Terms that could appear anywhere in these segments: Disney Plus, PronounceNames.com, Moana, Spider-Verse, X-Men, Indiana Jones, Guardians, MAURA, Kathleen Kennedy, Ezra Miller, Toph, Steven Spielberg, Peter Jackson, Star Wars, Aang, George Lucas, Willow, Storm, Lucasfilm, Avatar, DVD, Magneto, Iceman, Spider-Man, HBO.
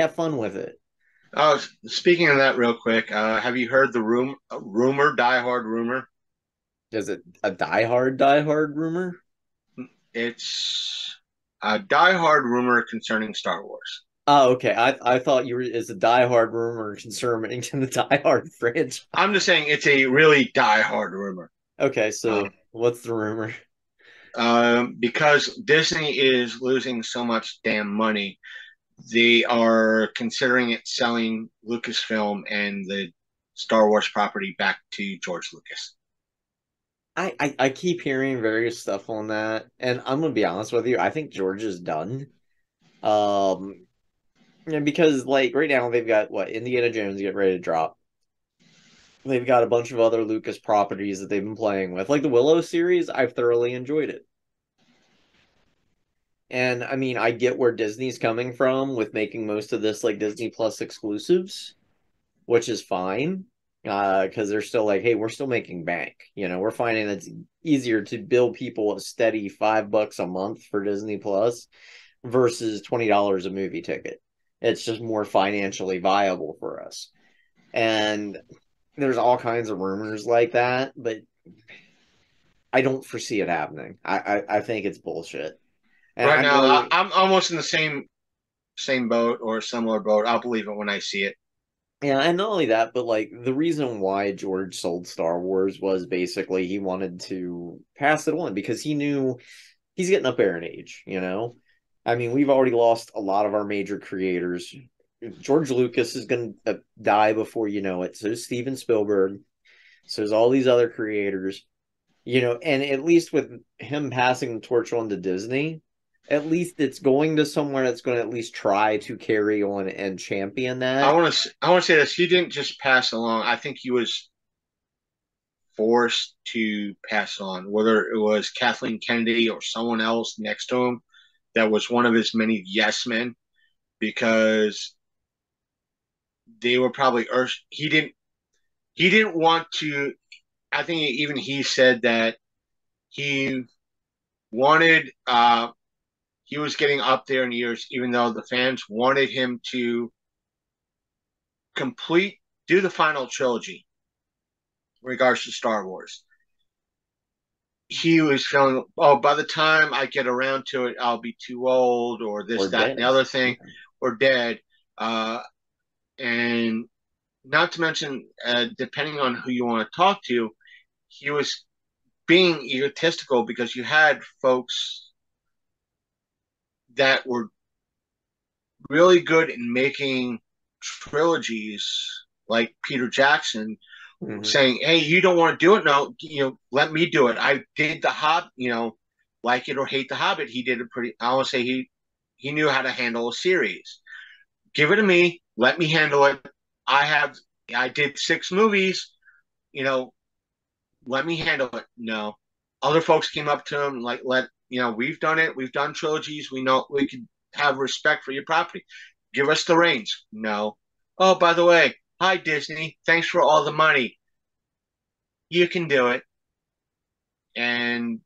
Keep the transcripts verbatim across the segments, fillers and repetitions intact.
have fun with it. Oh, speaking of that real quick, uh, have you heard the room, rumor, diehard rumor? Is it a diehard, diehard rumor? It's a diehard rumor concerning Star Wars. Oh, okay. I I thought you were is a diehard rumor concerning the diehard franchise. I'm just saying it's a really diehard rumor. Okay, so um, what's the rumor? Um, because Disney is losing so much damn money, they are considering it selling Lucasfilm and the Star Wars property back to George Lucas. I, I, I keep hearing various stuff on that, and I'm gonna be honest with you. I think George is done, um, because like right now they've got what Indiana Jones get ready to drop. They've got a bunch of other Lucas properties that they've been playing with, like the Willow series. I've thoroughly enjoyed it, and I mean I get where Disney's coming from with making most of this like Disney Plus exclusives, which is fine. Uh, because they're still like, hey, we're still making bank. You know, we're finding it's easier to bill people a steady five bucks a month for Disney Plus versus twenty dollars a movie ticket. It's just more financially viable for us. And there's all kinds of rumors like that, but I don't foresee it happening. I I, I think it's bullshit. And right I'm now, really... I'm almost in the same same boat or similar boat. I'll believe it when I see it. Yeah, and not only that, but, like, the reason why George sold Star Wars was basically he wanted to pass it on because he knew he's getting up there in age, you know? I mean, we've already lost a lot of our major creators. George Lucas is going to die before you know it. So is Steven Spielberg. So is all these other creators, you know? And at least with him passing the torch on to Disney, at least it's going to somewhere that's going to at least try to carry on and champion that. I want to. I want to say this: you didn't just pass along. I think he was forced to pass on, whether it was Kathleen Kennedy or someone else next to him. That was one of his many yes men, because they were probably. Urs- he didn't. He didn't want to. I think even he said that he wanted. Uh, He was getting up there in years, even though the fans wanted him to complete, do the final trilogy in regards to Star Wars. He was feeling, oh, by the time I get around to it, I'll be too old or this, or that, dead. and the other thing, or dead. Uh, and not to mention, uh, depending on who you want to talk to, he was being egotistical because you had folks that were really good in making trilogies, like Peter Jackson, mm-hmm. saying, hey, you don't want to do it? No, you know, let me do it. I did The Hobbit, you know, like it or hate The Hobbit. He did a pretty, I want to say he, he knew how to handle a series. Give it to me. Let me handle it. I have, I did six movies, you know, let me handle it. No. Other folks came up to him, like, let, You know, we've done it. We've done trilogies. We know we can have respect for your property. Give us the reins. No. Oh, by the way, hi, Disney. Thanks for all the money. You can do it. And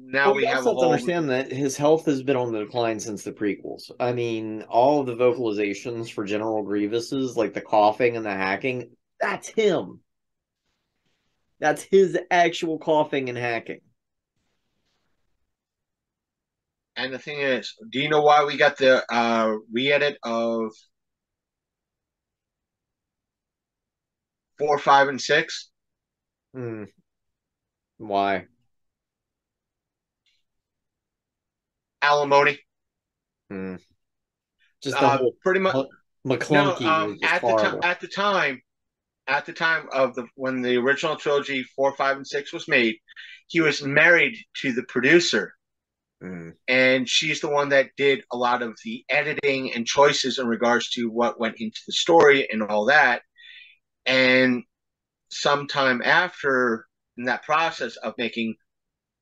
now well, we have a whole... You have to understand that his health has been on the decline since the prequels. I mean, all of the vocalizations for General Grievous's, like the coughing and the hacking, that's him. That's his actual coughing and hacking. And the thing is, do you know why we got the uh, re-edit of four, five, and six? Hmm. Why? Alimony. Hmm. Just the uh, whole pretty much McClunky. No, um, at the time, at the time, at the time of the when the original trilogy four, five, and six was made, he was married to the producer. Mm. And she's the one that did a lot of the editing and choices in regards to what went into the story and all that. And sometime after, in that process of making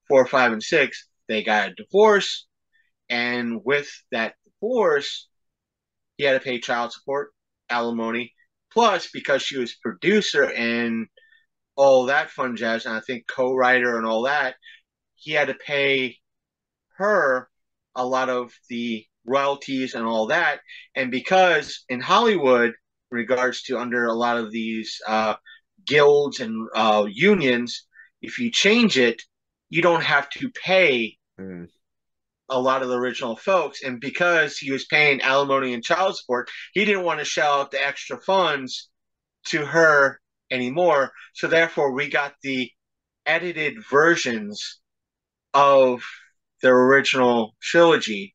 four, five, and six, they got a divorce. And with that divorce, he had to pay child support, alimony, plus because she was producer and all that fun jazz, and I think co-writer and all that, he had to pay her a lot of the royalties and all that. And because in Hollywood, in regards to under a lot of these uh, guilds and uh, unions, if you change it, you don't have to pay mm. a lot of the original folks. And because he was paying alimony and child support, he didn't want to shell out the extra funds to her anymore. So therefore, we got the edited versions of the original trilogy,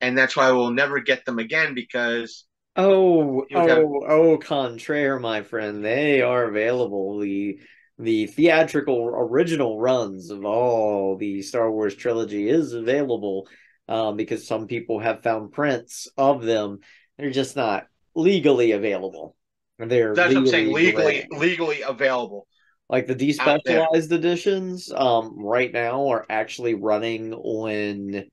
and that's why we'll never get them again, because oh oh have... oh contraire, my friend, they are available. The the theatrical original runs of all the Star Wars trilogy is available, um, because some people have found prints of them. They're just not legally available. They're that's what I'm saying, legally legally, legally available. Like the despecialized editions, um, right now are actually running on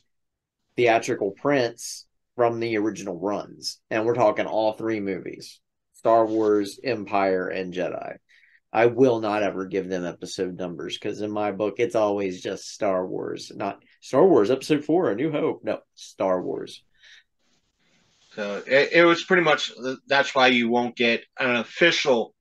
theatrical prints from the original runs. And we're talking all three movies, Star Wars, Empire, and Jedi. I will not ever give them episode numbers, because in my book, it's always just Star Wars. Not Star Wars Episode four, A New Hope. No, Star Wars. So it, it was pretty much, that's why you won't get an official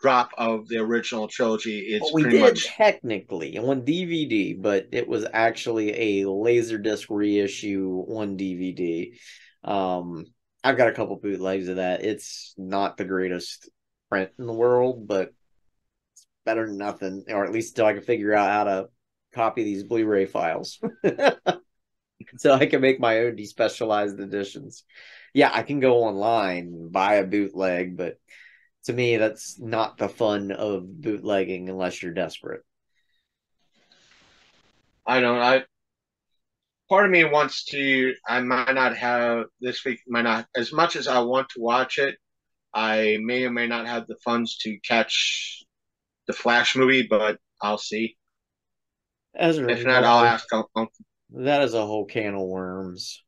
drop of the original trilogy. It's well, we pretty did much... technically on D V D, but it was actually a Laserdisc reissue on D V D. Um, I've got a couple bootlegs of that. It's not the greatest print in the world, but it's better than nothing, or at least until I can figure out how to copy these Blu-ray files. So I can make my own despecialized editions. Yeah, I can go online and buy a bootleg, but to me, that's not the fun of bootlegging unless you're desperate. I don't. I part of me wants to. I might not have this week. Might not as much as I want to watch it. I may or may not have the funds to catch the Flash movie, but I'll see. As a if not, I'll ask. That is a whole can of worms.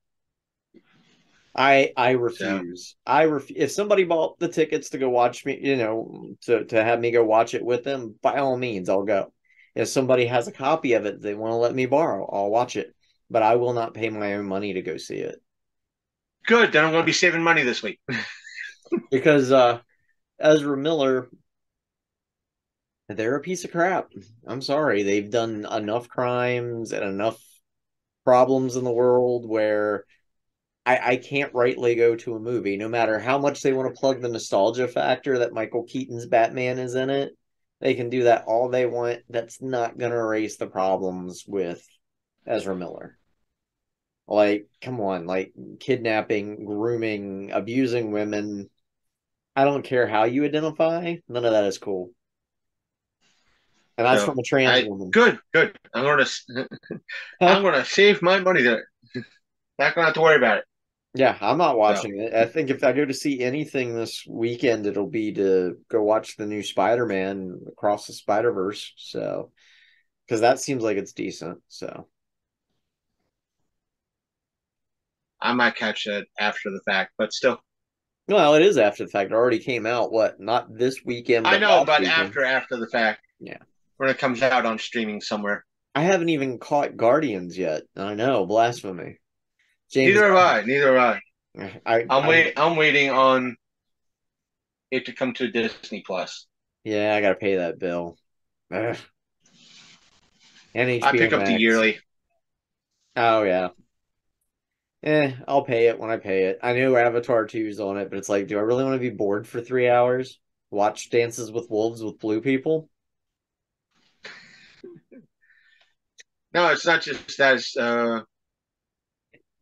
I I refuse. Yeah. I ref- If somebody bought the tickets to go watch me, you know, to, to have me go watch it with them, by all means, I'll go. If somebody has a copy of it they want to let me borrow, I'll watch it. But I will not pay my own money to go see it. Good. Then I'm going to be saving money this week. Because uh, Ezra Miller, they're a piece of crap. I'm sorry. They've done enough crimes and enough problems in the world where I, I can't rightly go to a movie, no matter how much they want to plug the nostalgia factor that Michael Keaton's Batman is in it. They can do that all they want. That's not going to erase the problems with Ezra Miller. Like, come on, like kidnapping, grooming, abusing women. I don't care how you identify. None of that is cool. And that's no, from a trans I, woman. Good, good. I'm going to I'm going to save my money there. Not going to have to worry about it. Yeah, I'm not watching no. it. I think if I go to see anything this weekend, it'll be to go watch the new Spider-Man Across the Spider-Verse. So, because that seems like it's decent. So, I might catch it after the fact, but still. Well, it is after the fact. It already came out. What? Not this weekend. But I know, but weekend. after after the fact. Yeah, when it comes out on streaming somewhere. I haven't even caught Guardians yet. I know, blasphemy. James neither have I. Neither have I. I I'm waiting. I'm waiting on it to come to Disney Plus. Yeah, I gotta pay that bill. Ugh. And H B O I pick Max. Up the yearly. Oh yeah. Eh, I'll pay it when I pay it. I knew Avatar two is on it, but it's like, do I really want to be bored for three hours? Watch Dances with Wolves with blue people? No, it's not just that. It's, uh...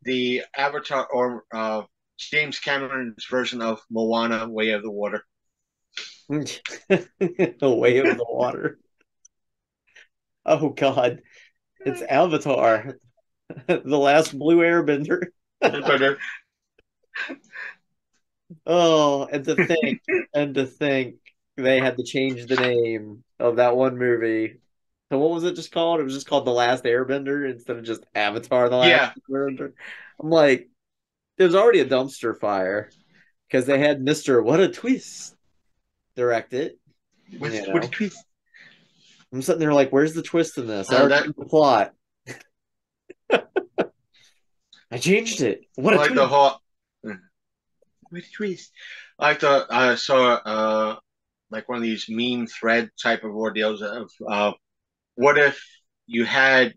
the Avatar or uh, James Cameron's version of Moana, Way of the Water. The Way of the Water. Oh, God. It's Avatar. The Last Blue Airbender. Oh, and to think, and to think they had to change the name of that one movie. So what was it just called? It was just called The Last Airbender instead of just Avatar The Last yeah. Airbender. I'm like, there's already a dumpster fire because they had Mister What a Twist direct it. What, you know. What a twist. I'm sitting there like, where's the twist in this? I uh, that... the plot. I changed it. What I like the hot. What a twist! I thought I saw uh like one of these meme thread type of ordeals of uh, what if you had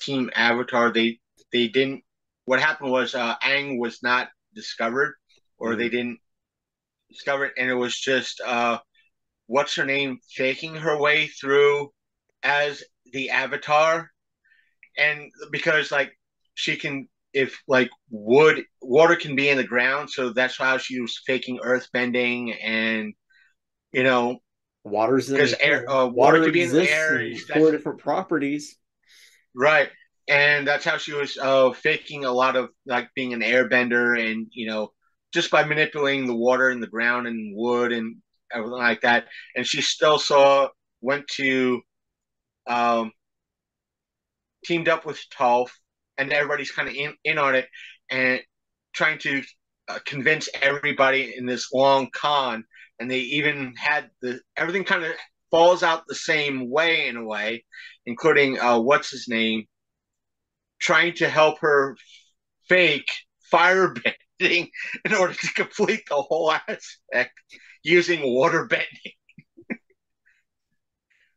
Team Avatar? They they didn't. What happened was uh, Aang was not discovered, or mm. they didn't discover it, and it was just uh, what's her name faking her way through as the Avatar, and because like she can. If like wood, water can be in the ground, so that's how she was faking earth bending, and you know, water's because air, uh, water, water could be in the air. Four different properties, right? And that's how she was uh, faking a lot of like being an airbender, and you know, just by manipulating the water and the ground and wood and everything like that. And she still saw went to, um, teamed up with Toph. And everybody's kind of in, in on it and trying to uh, convince everybody in this long con. And they even had the everything kind of falls out the same way in a way, including uh, what's his name, trying to help her fake firebending in order to complete the whole aspect using waterbending.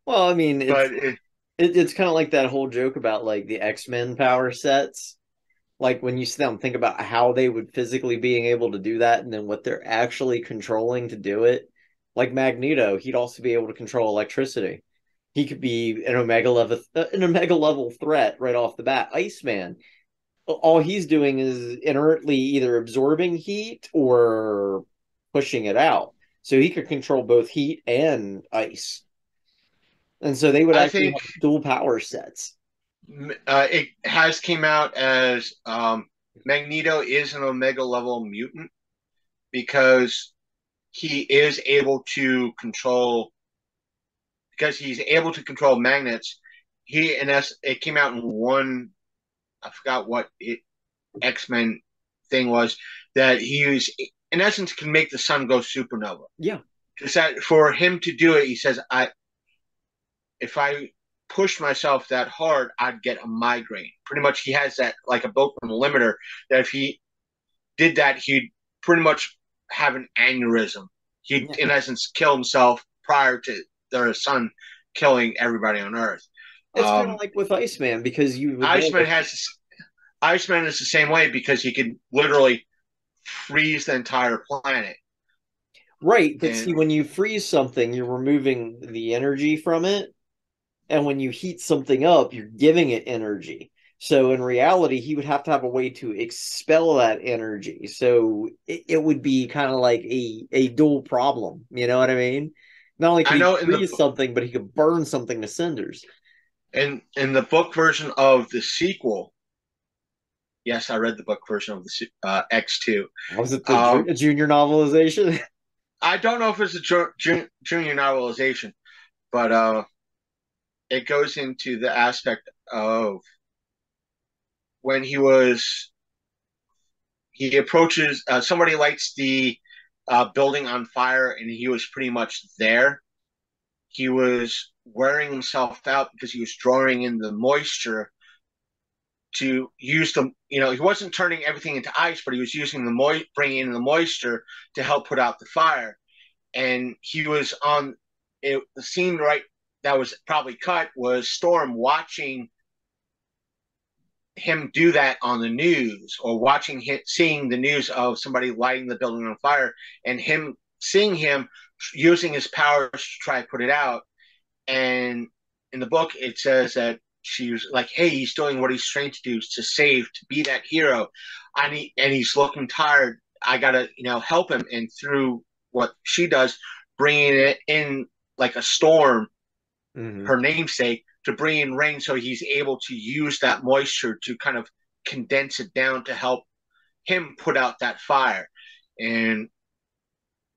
Well, I mean, it's... But it, It, it's kind of like that whole joke about like the X-Men power sets. Like when you see them, think about how they would physically being able to do that and then what they're actually controlling to do it. Like Magneto, he'd also be able to control electricity. He could be an omega level, uh, an omega level threat right off the bat. Iceman, all he's doing is inertly either absorbing heat or pushing it out. So he could control both heat and ice. And so they would actually think, have dual power sets. Uh, it has came out as um, Magneto is an Omega level mutant because he is able to control because he's able to control magnets. He and that's it came out in one. I forgot what it X-Men thing was that he was in essence can make the sun go supernova. Yeah, just that for him to do it, he says I. If I push myself that hard, I'd get a migraine. Pretty much he has that, like a built-in limiter, that if he did that, he'd pretty much have an aneurysm. He'd, yeah. in essence, kill himself prior to their son killing everybody on Earth. It's um, kind of like with Iceman, because you... Iceman has... Iceman is the same way, because he could literally freeze the entire planet. Right, but and, see, when you freeze something, you're removing the energy from it. And when you heat something up, you're giving it energy. So in reality, he would have to have a way to expel that energy. So it, it would be kind of like a, a dual problem. You know what I mean? Not only can he freeze the, something, but he could burn something to cinders. And in the book version of the sequel, yes, I read the book version of the uh, X two. Was it the um, junior novelization? I don't know if it's a ju ju junior novelization, but... Uh, It goes into the aspect of when he was, he approaches, uh, somebody lights the uh, building on fire and he was pretty much there. He was wearing himself out because he was drawing in the moisture to use the, you know, he wasn't turning everything into ice, but he was using the mo- bringing in the moisture to help put out the fire. And he was on, it seemed right. That was probably cut was Storm watching him do that on the news or watching him, seeing the news of somebody lighting the building on fire and him seeing him using his powers to try to put it out. And in the book, it says that she was like, hey, he's doing what he's trained to do to save, to be that hero. I need, and he's looking tired. I got to, you know, help him. And through what she does, bringing it in like a storm, Mm-hmm. her namesake, to bring in rain so he's able to use that moisture to kind of condense it down to help him put out that fire. And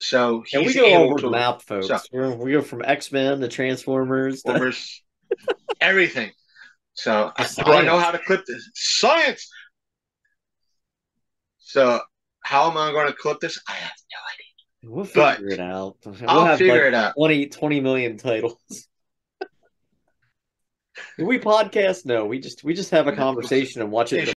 so he's and we go able over to... map, folks. So, We're, we go from X-Men to Transformers. Transformers to... everything. So I, I know how to clip this. Science! So how am I going to clip this? I have no idea. We'll figure but it out. We'll I'll have figure like it out. twenty, twenty million titles. Do we podcast? No, we just we just have a conversation and watch it.